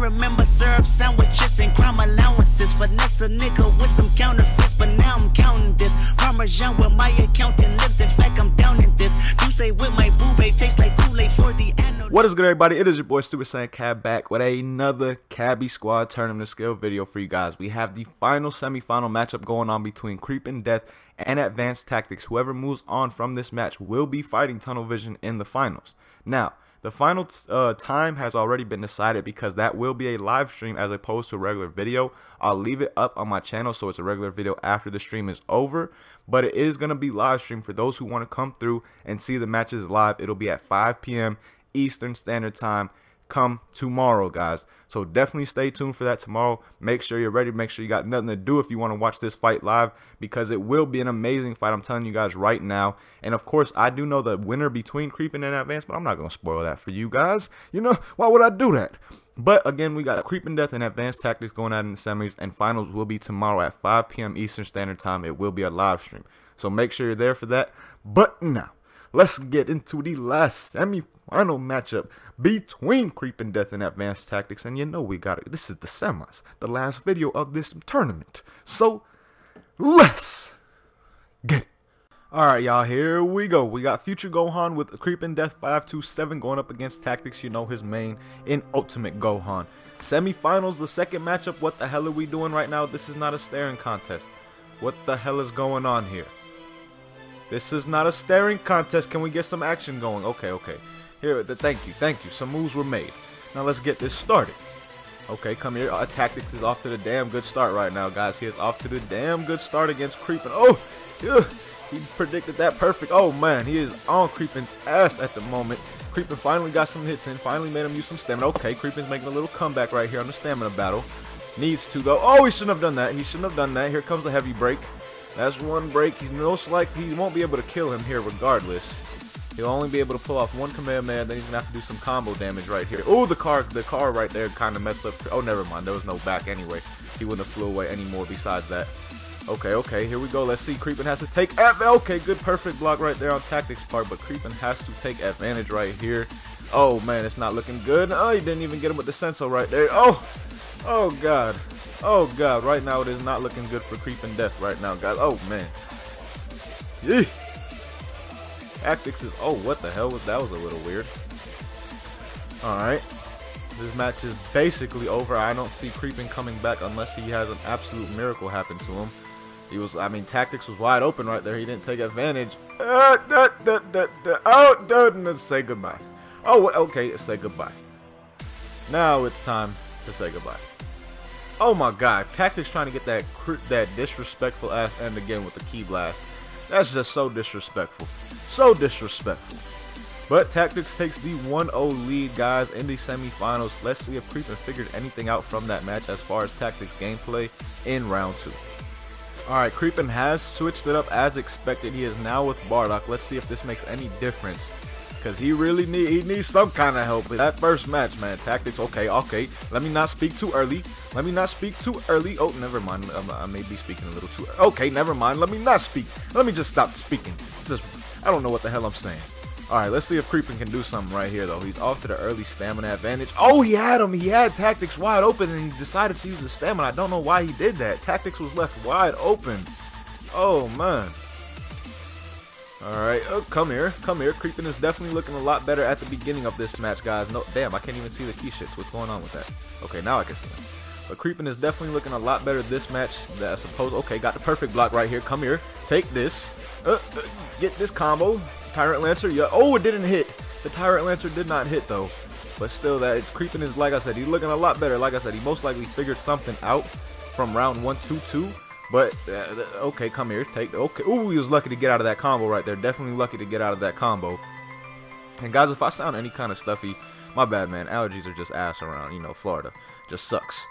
remember syrup sandwiches and crime allowances. Vanessa nigga with some counterfeits, but now I'm counting this. Parmesan with my accountant lips, in fact I'm down in this. You say with my boobay tastes like Kool-Aid for the anno. What is good everybody, it is your boy Stupid Saint Cab back with another Cabby Squad Tournament Skill video for you guys. We have the final semi-final matchup going on between Creeping Death and Advanced Tactics. Whoever moves on from this match will be fighting Tunnel Vision in the finals. Now, the final time has already been decided because that will be a live stream as opposed to a regular video. I'll leave it up on my channel so it's a regular video after the stream is over. But it is going to be live stream for those who want to come through and see the matches live. It'll be at 5 p.m. Eastern Standard Time come tomorrow, guys. So definitely stay tuned for that tomorrow. Make sure you're ready. Make sure you got nothing to do if you want to watch this fight live because it will be an amazing fight. I'm telling you guys right now. And of course, I do know the winner between Creeping and Advanced, but I'm not going to spoil that for you guys. You know, why would I do that? But again, we got Creeping Death and Advanced Tactics going out in the semis, and finals will be tomorrow at 5 p.m. Eastern Standard Time. It will be a live stream. So make sure you're there for that. But now, let's get into the last semi-final matchup between Creeping Death and Advanced Tactics. And you know we got it. This is the semis, the last video of this tournament. So let's get it. Alright y'all, here we go. We got Future Gohan with Creeping Death 527 going up against Tactics, you know, his main in Ultimate Gohan. Semi-finals, the second matchup. What the hell are we doing right now? This is not a staring contest. What the hell is going on here? This is not a staring contest. Can we get some action going? Okay, okay. Here, thank you. Some moves were made. Now let's get this started. Okay, come here. Tactics is off to the damn good start right now, guys. He is off to the damn good start against Creeping. Oh, yeah, he predicted that perfect. Oh, man, he is on Creeping's ass at the moment. Creeping finally got some hits in. Finally made him use some stamina. Okay, Creeping's making a little comeback right here on the stamina battle. Needs to, though. Oh, he shouldn't have done that. He shouldn't have done that. Here comes a heavy break. That's one break. He's most likely he won't be able to kill him here regardless. He'll only be able to pull off one Kamehameha, then he's gonna have to do some combo damage right here. Oh, the car right there kinda messed up. Oh, never mind. There was no back anyway. He wouldn't have flew away anymore besides that. Okay, okay, here we go. Let's see. Creeping has to take advantage. Okay, good perfect block right there on Tactics part, but Creeping has to take advantage right here. Oh man, it's not looking good. Oh, he didn't even get him with the Senso right there. Oh! Oh god. Oh god, right now it is not looking good for Creeping Death right now, guys. Oh man. Yee. Tactics is, oh what the hell was that? Was a little weird. Alright. This match is basically over. I don't see Creeping coming back unless he has an absolute miracle happen to him. He was, I mean, Tactics was wide open right there. He didn't take advantage. Let's say goodbye. Oh okay, say goodbye. Now it's time to say goodbye. Oh my god, Tactics trying to get that disrespectful ass end again with the Key Blast. That's just so disrespectful. So disrespectful. But Tactics takes the 1-0 lead, guys, in the semifinals. Let's see if Creeping figured anything out from that match as far as Tactics gameplay in round 2. Alright, Creeping has switched it up as expected. He is now with Bardock. Let's see if this makes any difference. Because he really needs some kind of help. That first match, man. Tactics, okay, okay. Let me not speak too early. Let me not speak too early. Oh, never mind. I may be speaking a little too early. Okay, never mind. Let me not speak. Let me just stop speaking. I don't know what the hell I'm saying. All right, let's see if Creeping can do something right here, though. He's off to the early stamina advantage. Oh, he had him. He had Tactics wide open, and he decided to use the stamina. I don't know why he did that. Tactics was left wide open. Oh, man. Alright, oh, come here, come here. Creeping is definitely looking a lot better at the beginning of this match, guys. No, damn, I can't even see the key shifts. What's going on with that? Okay, now I can see them. But Creeping is definitely looking a lot better this match, I suppose. Okay, got the perfect block right here. Come here, take this. Get this combo. Tyrant Lancer, yeah. Oh, it didn't hit. The Tyrant Lancer did not hit, though. But still, that Creeping is, like I said, he's looking a lot better. Like I said, he most likely figured something out from round 1, 2, 2. But, okay, come here, take, okay, ooh, he was lucky to get out of that combo right there, definitely lucky to get out of that combo. And guys, if I sound any kind of stuffy, my bad, man, allergies are just ass around, you know, Florida, just sucks.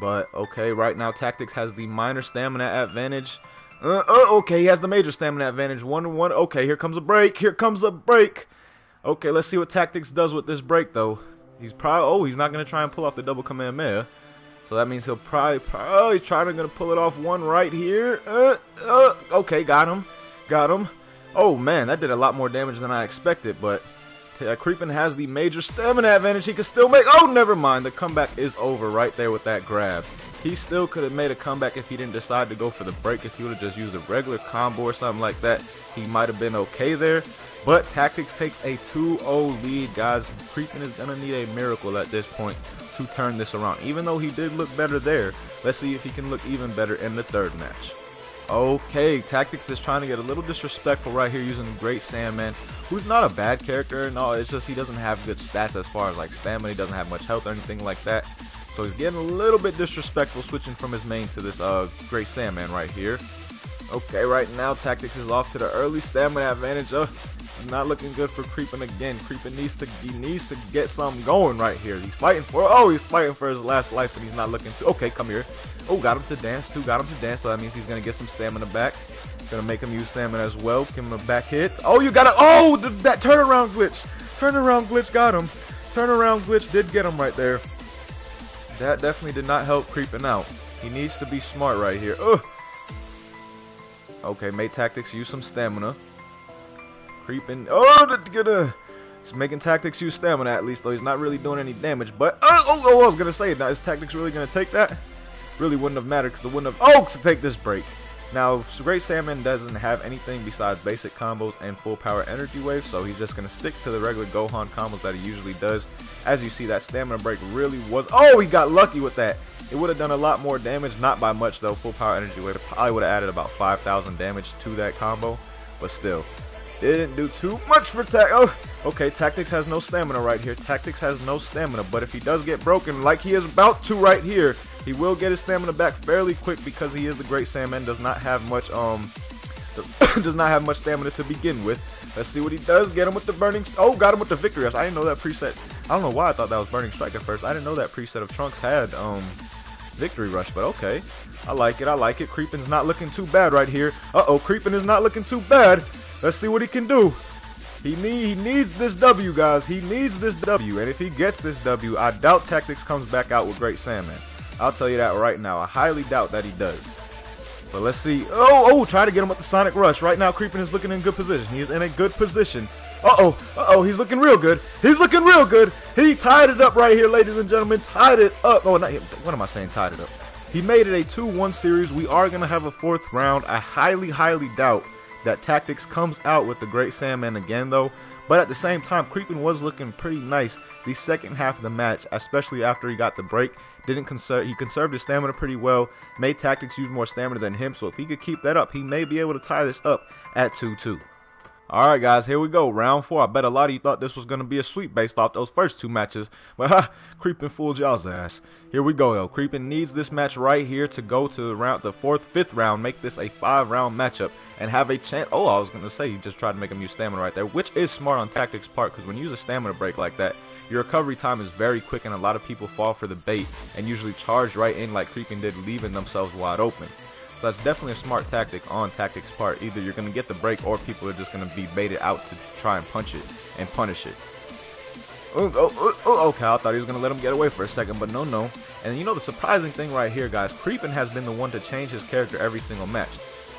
But, okay, right now, Tactics has the minor stamina advantage, okay, he has the major stamina advantage, 1-1, okay, here comes a break, here comes a break. Okay, let's see what Tactics does with this break, though. He's probably, oh, he's not going to try and pull off the double Kamehameha. So that means he'll probably gonna pull it off one right here. Okay, got him. Oh man, that did a lot more damage than I expected, but Creeping has the major stamina advantage. He can still make... Oh, never mind. The comeback is over right there with that grab. He still could have made a comeback if he didn't decide to go for the break. If he would have just used a regular combo or something like that, he might have been okay there. But Tactics takes a 2-0 lead, guys. Creeping is going to need a miracle at this point to turn this around. Even though he did look better there, let's see if he can look even better in the third match. Okay, Tactics is trying to get a little disrespectful right here using Great Sandman, who's not a bad character and all. It's just he doesn't have good stats as far as like stamina. He doesn't have much health or anything like that. So he's getting a little bit disrespectful switching from his main to this Great Sandman right here. Okay, right now Tactics is off to the early stamina advantage. Not looking good for Creeping again. Creeping needs to get something going right here. He's fighting for... Oh, he's fighting for his last life, but he's not looking to... Okay, come here. Oh, got him to dance too. Got him to dance, so that means he's going to get some stamina back. Going to make him use stamina as well. Give him a back hit. Oh, you got it. Oh, that turnaround glitch. Turnaround glitch got him. Turnaround glitch did get him right there. That definitely did not help Creeping out. He needs to be smart right here. Ugh. Okay, made Tactics use some stamina. Creeping. Oh, he's making Tactics use stamina at least, though he's not really doing any damage. But oh, I was gonna say, now is Tactics really gonna take that? Really wouldn't have mattered because it wouldn't have. Oh, to take this break. Now, Great Sandman doesn't have anything besides basic combos and full power energy wave, so he's just going to stick to the regular Gohan combos that he usually does. As you see, that stamina break really was... Oh, he got lucky with that. It would have done a lot more damage, not by much though. Full power energy wave probably would have added about 5,000 damage to that combo, but still, didn't do too much for Tactics. Oh, okay, Tactics has no stamina right here. Tactics has no stamina, but if he does get broken, like he is about to right here, he will get his stamina back fairly quick because he is the Great Sandman. Does not have much stamina to begin with. Let's see what he does. Get him with the burning. Oh, got him with the Victory Rush. I didn't know that preset. I don't know why I thought that was Burning Strike at first. I didn't know that preset of Trunks had Victory Rush, but okay, I like it. I like it. Creeping's not looking too bad right here. Uh-oh, Creeping is not looking too bad. Let's see what he can do. He needs this W, guys. He needs this W, and if he gets this W, I doubt Tactics comes back out with Great Sandman. I'll tell you that right now. I highly doubt that he does. But let's see. Oh, try to get him with the Sonic Rush. Right now, Creeping is looking in good position. He is in a good position. Uh-oh, he's looking real good. He's looking real good. He tied it up right here, ladies and gentlemen. Tied it up. Oh, not yet. What am I saying? Tied it up. He made it a 2-1 series. We are going to have a fourth round. I highly, highly doubt that Tactics comes out with the Great Sandman again, though. But at the same time, Creeping was looking pretty nice the second half of the match, especially after he got the break. He conserved his stamina pretty well, made Tactics use more stamina than him, so if he could keep that up, he may be able to tie this up at 2-2. Alright guys, here we go, round 4. I bet a lot of you thought this was going to be a sweep based off those first two matches, but ha, Creeping fooled y'all's ass. Here we go though, Creeping needs this match right here to go to the 4th, 5th round, make this a 5-round matchup, and have a chance. Oh, I was going to say, he just tried to make him use stamina right there, which is smart on Tactics' part, because when you use a stamina break like that, your recovery time is very quick, and a lot of people fall for the bait and usually charge right in like Creeping did, leaving themselves wide open. So that's definitely a smart tactic on Tactics' part. Either you're going to get the break or people are just going to be baited out to try and punch it and punish it. Oh, okay, I thought he was going to let him get away for a second, but no. And you know the surprising thing right here, guys, Creeping has been the one to change his character every single match.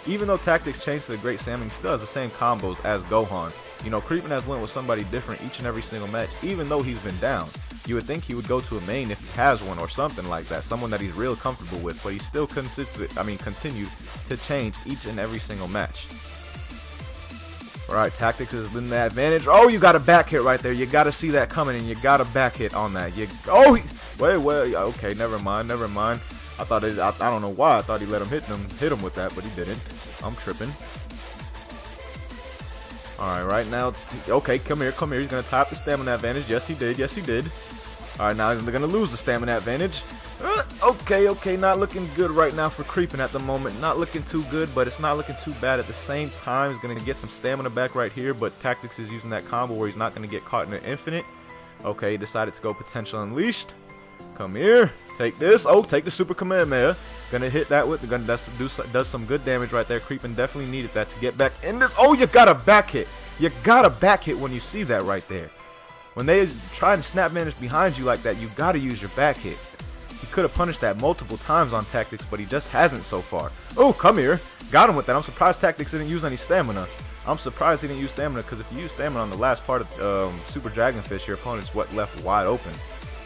Even though Tactics changed to the Great Sandman, he still has the same combos as Gohan. You know, Creeping has went with somebody different each and every single match, even though he's been down. You would think he would go to a main if he has one or something like that, someone that he's real comfortable with, but he still continued to change each and every single match. Alright, Tactics is in the advantage. Oh, you got a back hit right there. You got to see that coming, and you got a back hit on that. Wait, okay, never mind. I don't know why I thought he let him hit him with that, but he didn't. I'm tripping. Alright, right now, okay, come here, he's going to tie up the stamina advantage, yes he did. Alright, now he's going to lose the stamina advantage. Okay, not looking good right now for Creeping at the moment, not looking too good, but it's not looking too bad at the same time. He's going to get some stamina back right here, but Tactics is using that combo where he's not going to get caught in an infinite. Okay, he decided to go Potential Unleashed. Come here, take this. Oh, take the Super Kamehameha. Gonna hit that with the gun. That does some good damage right there. Creeping definitely needed that to get back in this. Oh, you got a back hit. You got a back hit when you see that right there. When they try and snap manage behind you like that, you gotta use your back hit. He could have punished that multiple times on Tactics, but he just hasn't so far. Oh, come here. Got him with that. I'm surprised Tactics didn't use any stamina. I'm surprised he didn't use stamina, because if you use stamina on the last part of Super Dragonfish, your opponent's left wide open.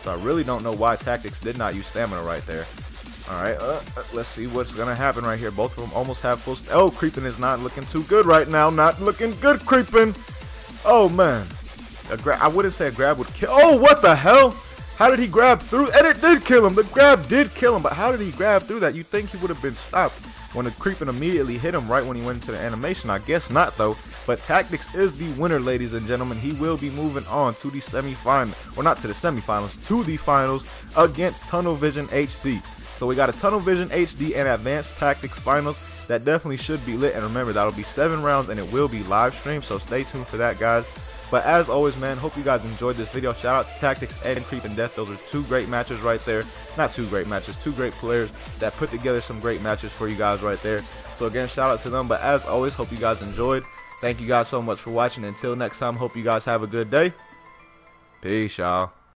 So I really don't know why Tactics did not use stamina right there. Alright, let's see what's going to happen right here. Both of them almost have full stamina. Oh, Creeping is not looking too good right now. Not looking good, Creeping. Oh, man. I wouldn't say a grab would kill. Oh, what the hell? How did he grab through? And it did kill him. The grab did kill him. But how did he grab through that? You'd think he would have been stopped when the Creeping immediately hit him right when he went into the animation. I guess not, though. But Tactics is the winner, ladies and gentlemen. He will be moving on to the semifinals. Well, not to the semifinals, to the finals against Tunnel Vision HD. So we got a Tunnel Vision HD and Advanced Tactics finals. That definitely should be lit. And remember, that'll be 7 rounds and it will be live streamed. So stay tuned for that, guys. But as always, man, hope you guys enjoyed this video. Shout out to Tactics and Creeping Death. Those are 2 great matches right there. Not 2 great matches, 2 great players that put together some great matches for you guys right there. So again, shout out to them. But as always, hope you guys enjoyed. Thank you guys so much for watching. Until next time, hope you guys have a good day. Peace, y'all.